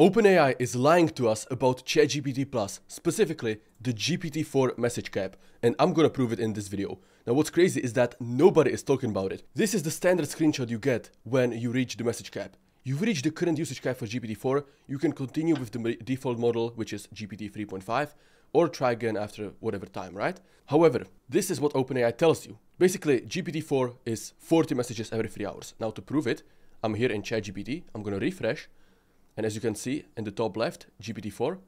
OpenAI is lying to us about ChatGPT Plus, specifically the GPT-4 message cap, and I'm gonna prove it in this video. Now what's crazy is that nobody is talking about it. This is the standard screenshot you get when you reach the message cap. You've reached the current usage cap for GPT-4, you can continue with the default model, which is GPT-3.5, or try again after whatever time, right? However, this is what OpenAI tells you. Basically, GPT-4 is 40 messages every 3 hours. Now to prove it, I'm here in ChatGPT, I'm gonna refresh, and as you can see in the top left, GPT-4,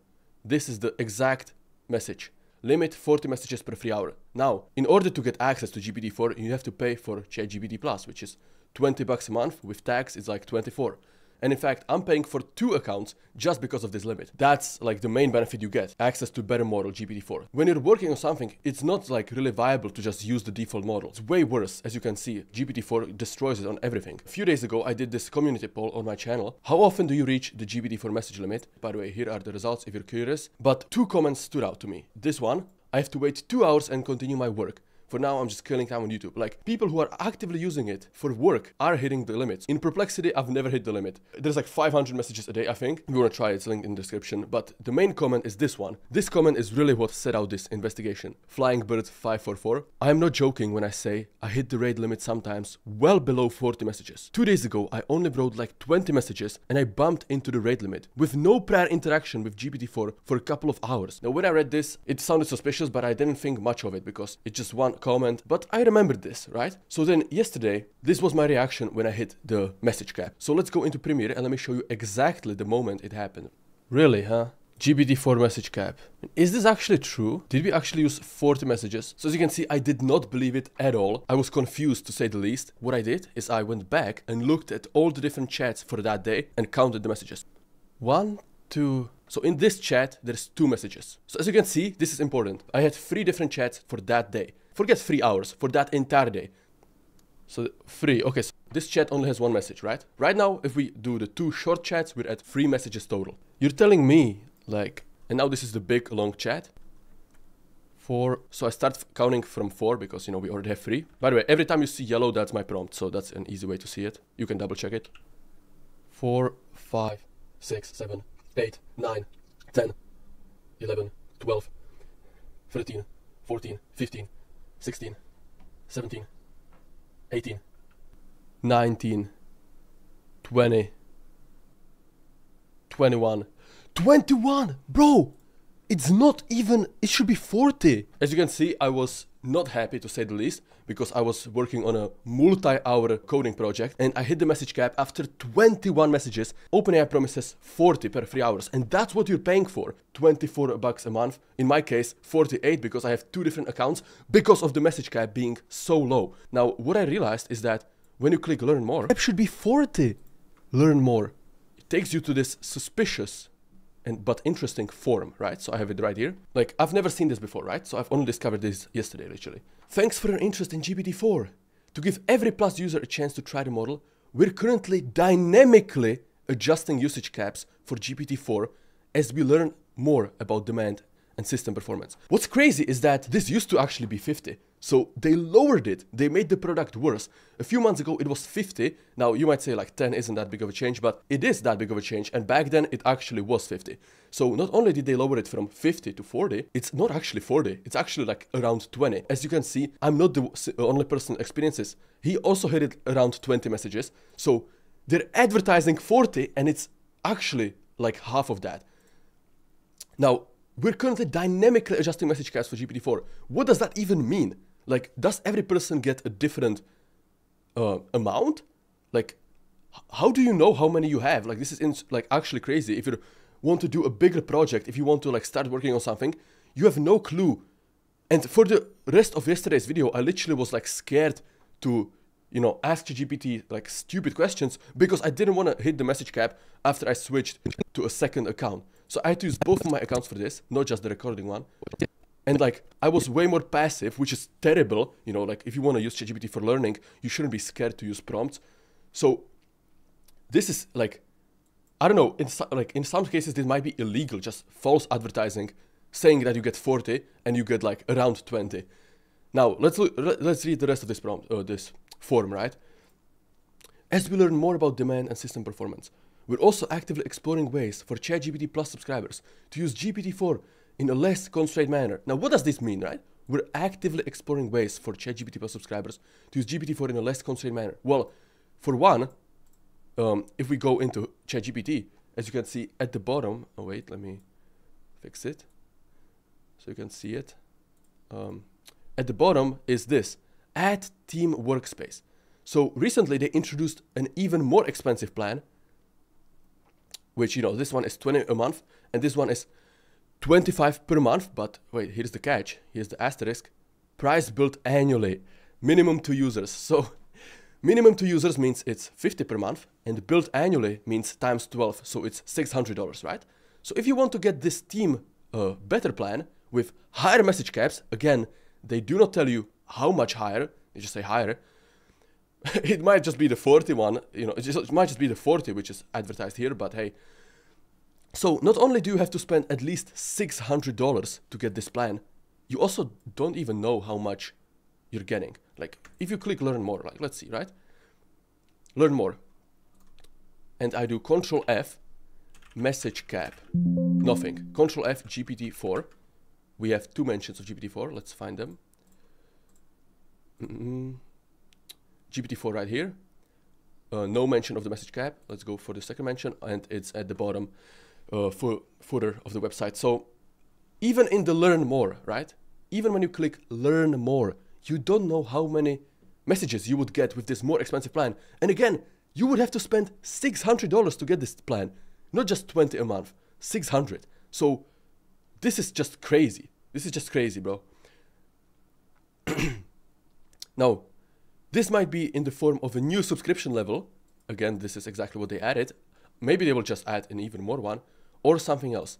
this is the exact message. Limit 40 messages per 3 hour. Now, in order to get access to GPT-4, you have to pay for ChatGPT Plus, which is $20 a month. With tax, it's like 24. And in fact, I'm paying for 2 accounts just because of this limit. That's like the main benefit you get, access to better model GPT-4. When you're working on something, it's not like really viable to just use the default model. It's way worse. As you can see, GPT-4 destroys it on everything. A few days ago, I did this community poll on my channel. How often do you reach the GPT-4 message limit? By the way, here are the results if you're curious. But 2 comments stood out to me. This one, I have to wait 2 hours and continue my work. For now, I'm just killing time on YouTube. Like, people who are actively using it for work are hitting the limits. In Perplexity, I've never hit the limit. There's like 500 messages a day, I think. If you want to try it, it's linked in the description. But the main comment is this one. This comment is really what set out this investigation. Flying Bird 544. I am not joking when I say I hit the rate limit sometimes well below 40 messages. 2 days ago, I only wrote like 20 messages and I bumped into the rate limit with no prior interaction with GPT-4 for a couple of hours. Now, when I read this, it sounded suspicious, but I didn't think much of it because it's just one comment, but I remembered this, right? So then yesterday, this was my reaction when I hit the message cap. So let's go into Premiere and let me show you exactly the moment it happened. Really, huh? GPT-4 message cap. Is this actually true? Did we actually use 40 messages? So as you can see, I did not believe it at all. I was confused to say the least. What I did is I went back and looked at all the different chats for that day and counted the messages. 1, 2. So in this chat, there's 2 messages. So as you can see, this is important. I had 3 different chats for that day. Forget 3 hours, for that entire day. So 3, okay, so this chat only has 1 message, right? Right now, if we do the 2 short chats, we're at 3 messages total. You're telling me, like, and now this is the big long chat. 4, so I start counting from 4 because, you know, we already have 3. By the way, every time you see yellow, that's my prompt, so that's an easy way to see it. You can double check it. 4, 5, 6, 7, 8, 9, 10, 11, 12, 13, 14, 15, 16, 17, 18, 19, 21. Bro, it's not even, it should be 40. As you can see, I was not happy to say the least because I was working on a multi-hour coding project and I hit the message cap after 21 messages. OpenAI promises 40 per 3 hours and that's what you're paying for. $24 a month. In my case, 48 because I have 2 different accounts because of the message cap being so low. Now, what I realized is that when you click learn more, it should be 40. Learn more. It takes you to this suspicious but interesting form, right? So I have it right here. Like, I've never seen this before, right? So I've only discovered this yesterday, literally. Thanks for your interest in GPT-4. To give every Plus user a chance to try the model, we're currently dynamically adjusting usage caps for GPT-4 as we learn more about demand and system performance. What's crazy is that this used to actually be 50. So they lowered it. They made the product worse. A few months ago, it was 50. Now, you might say like 10 isn't that big of a change, but it is that big of a change. And back then, it actually was 50. So not only did they lower it from 50 to 40, it's not actually 40. It's actually like around 20. As you can see, I'm not the only person experiences. He also hit it around 20 messages. So they're advertising 40 and it's actually like half of that. Now, we're currently dynamically adjusting message caps for GPT-4. What does that even mean? Like, does every person get a different amount? Like, how do you know how many you have? Like, this is like actually crazy. If you want to do a bigger project, if you want to like start working on something, you have no clue. And for the rest of yesterday's video, I literally was like scared to, you know, ask GPT like stupid questions because I didn't want to hit the message cap after I switched to a second account. So I had to use both of my accounts for this, not just the recording one. And like, I was way more passive, which is terrible. You know, like if you want to use ChatGPT for learning, you shouldn't be scared to use prompts. So this is like, I don't know, in some cases, this might be illegal, just false advertising, saying that you get 40 and you get like around 20. Now let's read the rest of this prompt, this form, right? As we learn more about demand and system performance, We're also actively exploring ways for ChatGPT Plus subscribers to use GPT-4 in a less constrained manner. Now, what does this mean, right? We're actively exploring ways for ChatGPT Plus subscribers to use GPT-4 in a less constrained manner. Well, for one, if we go into ChatGPT, as you can see at the bottom, oh wait, let me fix it so you can see it. At the bottom is this, add team workspace. So recently they introduced an even more expensive plan, which, you know, this one is $20 a month and this one is $25 per month. But wait, here's the catch, here's the asterisk, price built annually, minimum 2 users. So minimum 2 users means it's $50 per month, and built annually means times 12, so it's $600, right? So if you want to get this team better plan with higher message caps, again, they do not tell you how much higher, they just say higher. It might just be the 40 one, you know, it might just be the 40 which is advertised here, but hey. So not only do you have to spend at least $600 to get this plan, you also don't even know how much you're getting. Like, if you click learn more, like, let's see, right? Learn more. And I do Control F, message cap, nothing. Control F, GPT-4. We have 2 mentions of GPT-4. Let's find them. GPT-4 right here. No mention of the message cap. Let's go for the second mention, and it's at the bottom footer of the website. So even in the learn more, right? Even when you click learn more, you don't know how many messages you would get with this more expensive plan. And again, you would have to spend $600 to get this plan, not just $20 a month, $600. So this is just crazy. This is just crazy, bro. Now, this might be in the form of a new subscription level. Again, this is exactly what they added. Maybe they will just add an even more one or something else.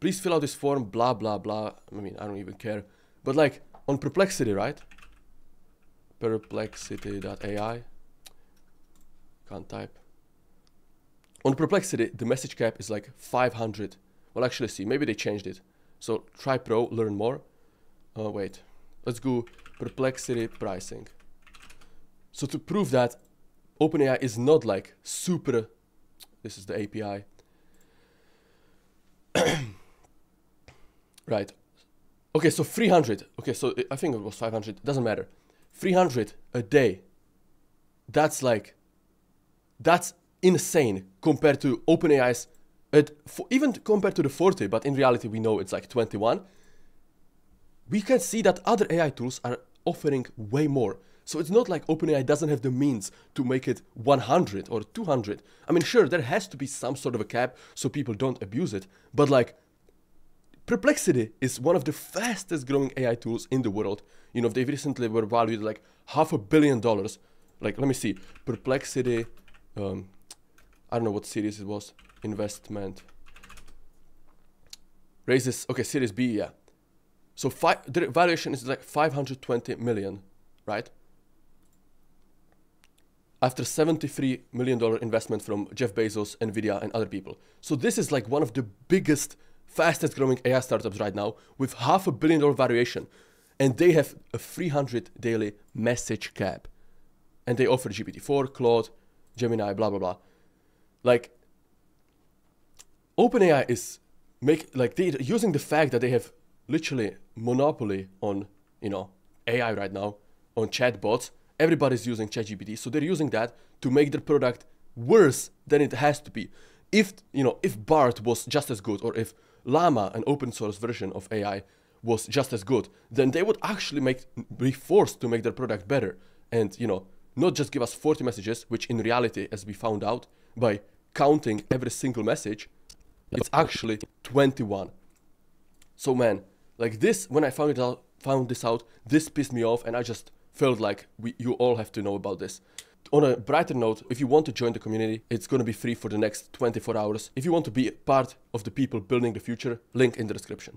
Please fill out this form, blah, blah, blah. I mean, I don't even care. But like on Perplexity, right? Perplexity.ai. Can't type. On Perplexity, the message cap is like 500. Well, actually, see, maybe they changed it. So try Pro, learn more. Wait, let's go Perplexity pricing. So to prove that OpenAI is not like super, this is the API. Right. Okay, so 300. Okay, so I think it was 500. Doesn't matter. 300 a day. That's like, that's insane compared to OpenAI's, even compared to the 40, but in reality we know it's like 21. We can see that other AI tools are offering way more. So it's not like OpenAI doesn't have the means to make it 100 or 200. I mean, sure, there has to be some sort of a cap so people don't abuse it, but like, Perplexity is one of the fastest growing AI tools in the world. You know, they recently were valued like $500 million. Like, let me see, Perplexity, I don't know what series it was, investment, raises, okay, series B, yeah. So the valuation is like 520 million, right? After $73 million investment from Jeff Bezos, NVIDIA and other people. So this is like one of the biggest, fastest growing AI startups right now with $500 million valuation. And they have a 300 daily message cap. And they offer GPT-4, Claude, Gemini, blah, blah, blah. Like, OpenAI is they're using the fact that they have literally monopoly on, you know, AI right now, on chatbots. Everybody's using ChatGPT, so they're using that to make their product worse than it has to be. If, you know, if Bard was just as good, or if Llama, an open source version of AI, was just as good, then they would actually be forced to make their product better. And, you know, not just give us 40 messages, which in reality, as we found out, by counting every single message, it's actually 21. So man, like this, when I found this out, this pissed me off, and I just felt like you all have to know about this. On a brighter note, if you want to join the community, it's going to be free for the next 24 hours. If you want to be part of the people building the future, link in the description.